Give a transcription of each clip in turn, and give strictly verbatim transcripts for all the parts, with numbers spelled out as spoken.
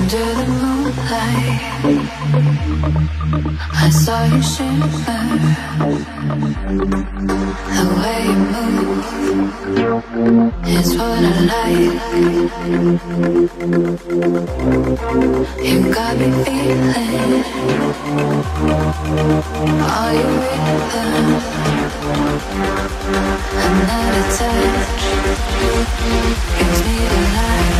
Under the moonlight, I saw you shimmer. The way you move is what I like. You got me feeling all your rhythm. Another touch gives me the light.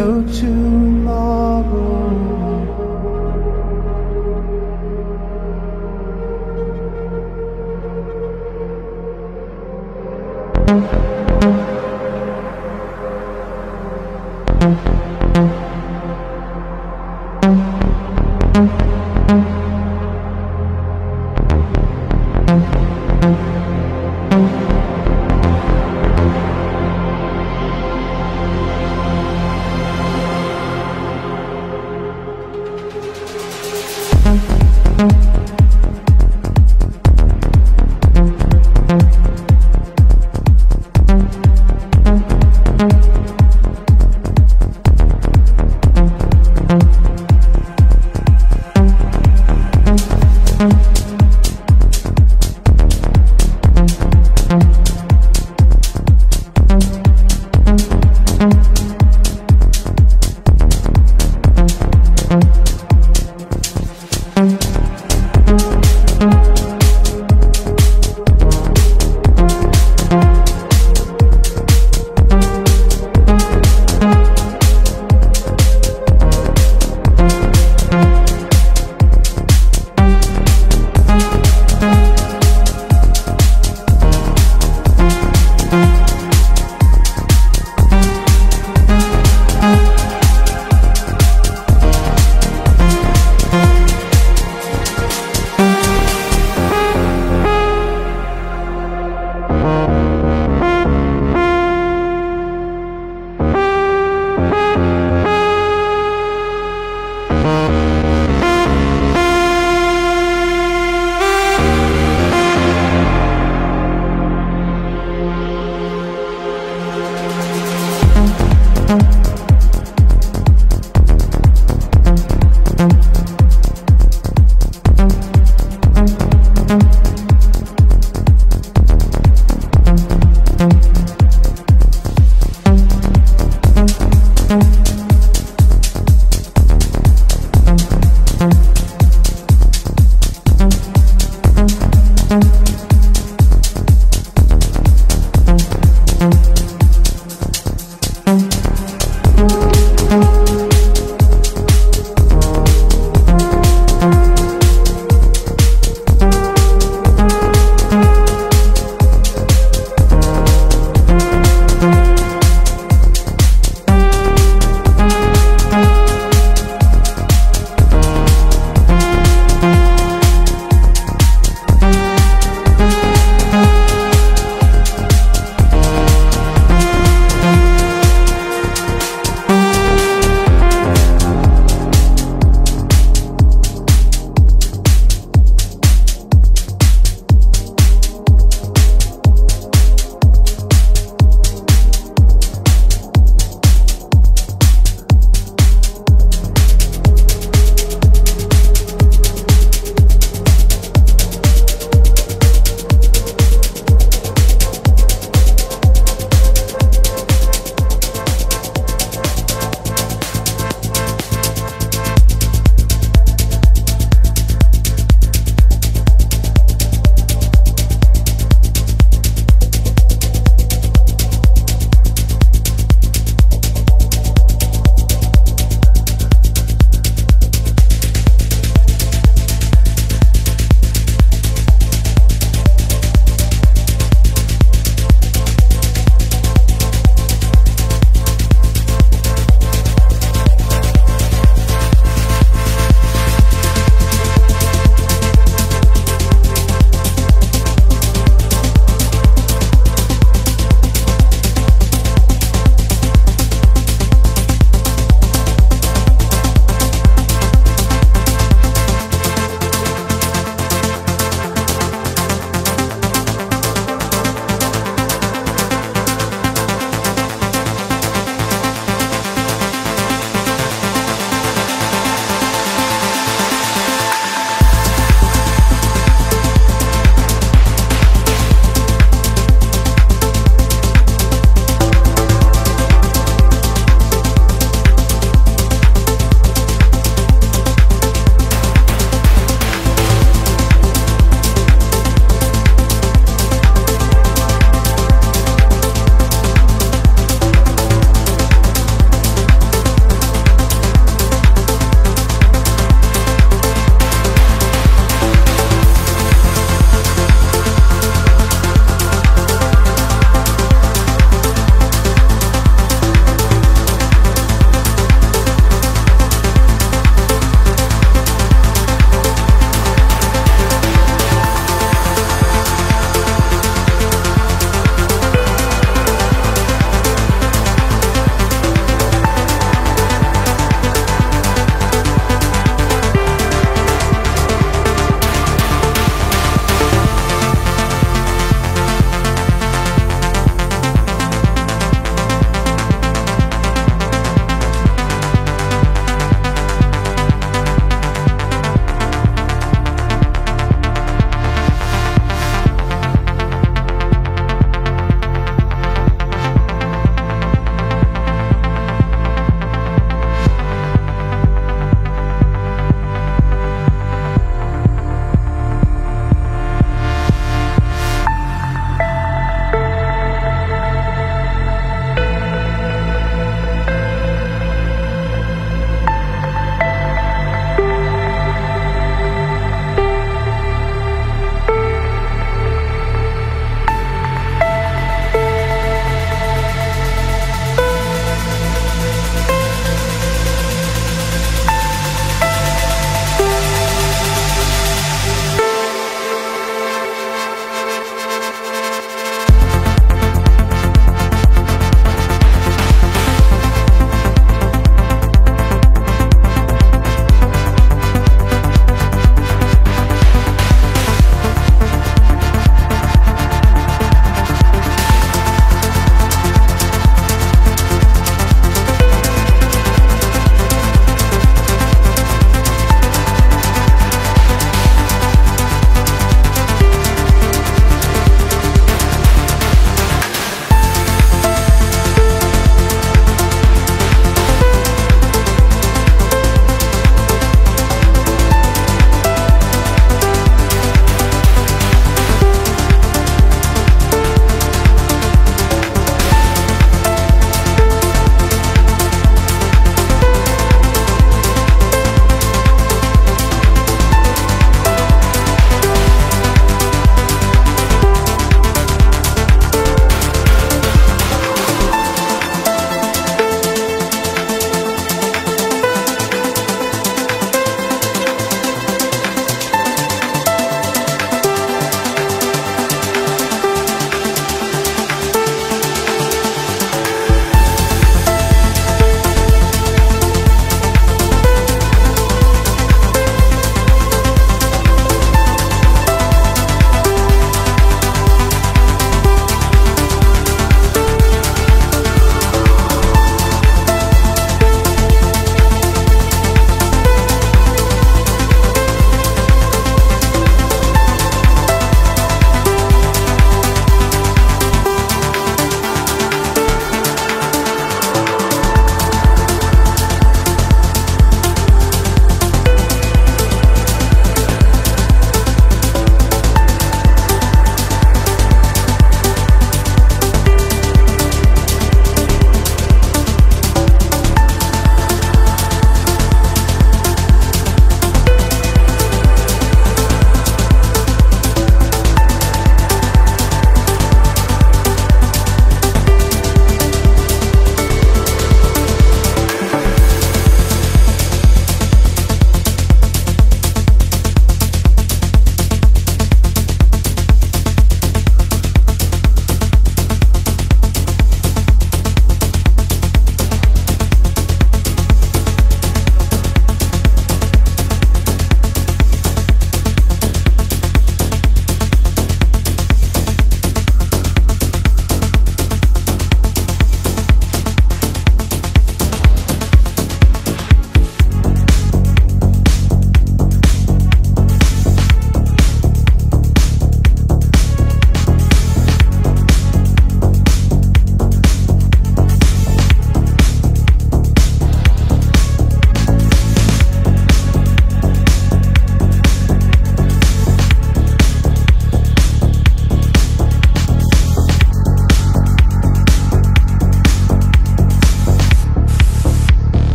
no tomorrow.